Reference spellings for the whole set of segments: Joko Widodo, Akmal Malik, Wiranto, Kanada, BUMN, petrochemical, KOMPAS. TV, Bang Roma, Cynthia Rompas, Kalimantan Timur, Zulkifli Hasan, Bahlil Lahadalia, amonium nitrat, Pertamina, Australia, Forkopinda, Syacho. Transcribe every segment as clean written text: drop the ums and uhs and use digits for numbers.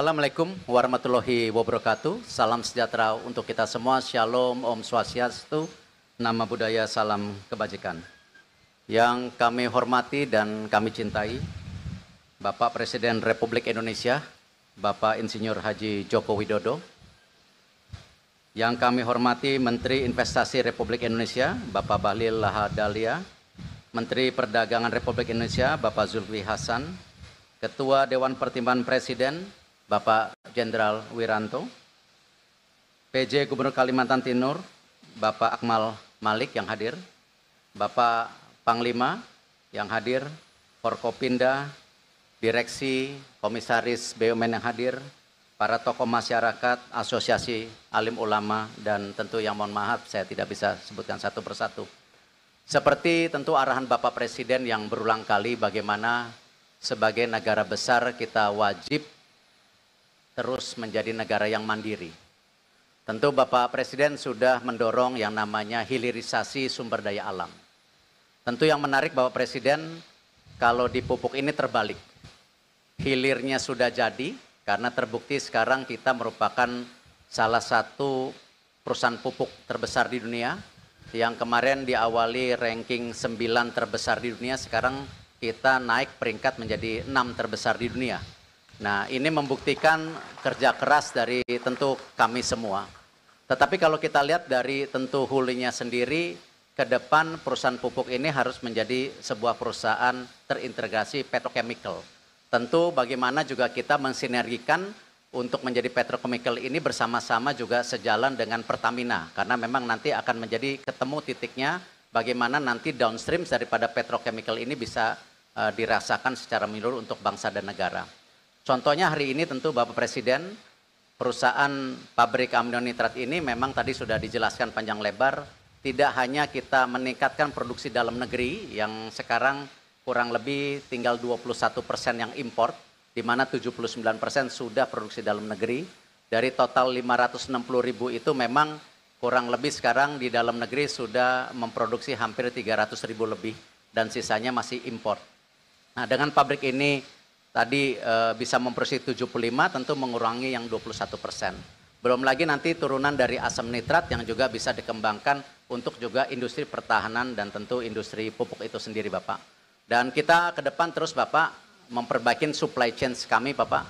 Assalamualaikum warahmatullahi wabarakatuh. Salam sejahtera untuk kita semua. Shalom, Om Swastiastu, Nama Budaya, Salam Kebajikan. Yang kami hormati dan kami cintai, Bapak Presiden Republik Indonesia, Bapak Insinyur Haji Joko Widodo. Yang kami hormati Menteri Investasi Republik Indonesia, Bapak Bahlil Lahadalia. Menteri Perdagangan Republik Indonesia, Bapak Zulkifli Hasan. Ketua Dewan Pertimbangan Presiden, Bapak Jenderal Wiranto, PJ Gubernur Kalimantan Timur, Bapak Akmal Malik yang hadir, Bapak Panglima yang hadir, Forkopinda, Direksi, Komisaris BUMN yang hadir, para tokoh masyarakat, Asosiasi Alim Ulama, dan tentu yang mohon maaf saya tidak bisa sebutkan satu persatu. Seperti tentu arahan Bapak Presiden yang berulang kali bagaimana sebagai negara besar kita wajib terus menjadi negara yang mandiri. Tentu Bapak Presiden sudah mendorong yang namanya hilirisasi sumber daya alam. Tentu yang menarik Bapak Presiden, kalau di pupuk ini terbalik. Hilirnya sudah jadi, karena terbukti sekarang kita merupakan salah satu perusahaan pupuk terbesar di dunia, yang kemarin diawali ranking 9 terbesar di dunia, sekarang kita naik peringkat menjadi 6 terbesar di dunia. Nah, ini membuktikan kerja keras dari tentu kami semua. Tetapi kalau kita lihat dari tentu hulunya sendiri, ke depan perusahaan pupuk ini harus menjadi sebuah perusahaan terintegrasi petrochemical. Tentu bagaimana juga kita mensinergikan untuk menjadi petrochemical ini bersama-sama juga sejalan dengan Pertamina. Karena memang nanti akan menjadi ketemu titiknya bagaimana nanti downstream daripada petrochemical ini bisa dirasakan secara menyeluruh untuk bangsa dan negara. Contohnya hari ini tentu Bapak Presiden, perusahaan pabrik amonium nitrat ini memang tadi sudah dijelaskan panjang lebar, tidak hanya kita meningkatkan produksi dalam negeri yang sekarang kurang lebih tinggal 21% yang import, di mana 79% sudah produksi dalam negeri. Dari total 560.000 itu memang kurang lebih sekarang di dalam negeri sudah memproduksi hampir 300.000 lebih dan sisanya masih import. Nah, dengan pabrik ini tadi bisa memproduksi 75 tentu mengurangi yang 21%. Belum lagi nanti turunan dari asam nitrat yang juga bisa dikembangkan untuk juga industri pertahanan dan tentu industri pupuk itu sendiri Bapak. Dan kita ke depan terus Bapak memperbaikin supply chain kami Bapak.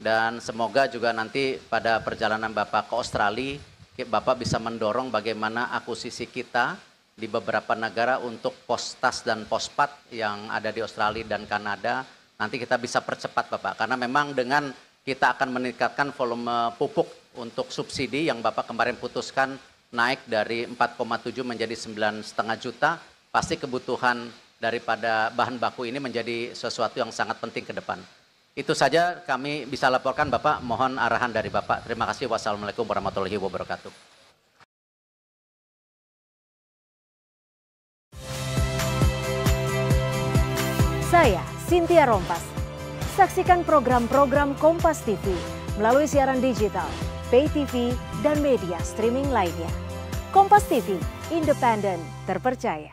Dan semoga juga nanti pada perjalanan Bapak ke Australia, Bapak bisa mendorong bagaimana akuisisi kita di beberapa negara untuk postas dan pospat yang ada di Australia dan Kanada. Nanti kita bisa percepat Bapak, karena memang dengan kita akan meningkatkan volume pupuk untuk subsidi yang Bapak kemarin putuskan naik dari 4,7 menjadi 9,5 juta, pasti kebutuhan daripada bahan baku ini menjadi sesuatu yang sangat penting ke depan. Itu saja kami bisa laporkan Bapak, mohon arahan dari Bapak. Terima kasih, wassalamualaikum warahmatullahi wabarakatuh. Saya Cynthia Rompas. Saksikan program-program Kompas TV melalui siaran digital, pay TV, dan media streaming lainnya. Kompas TV, independen, terpercaya.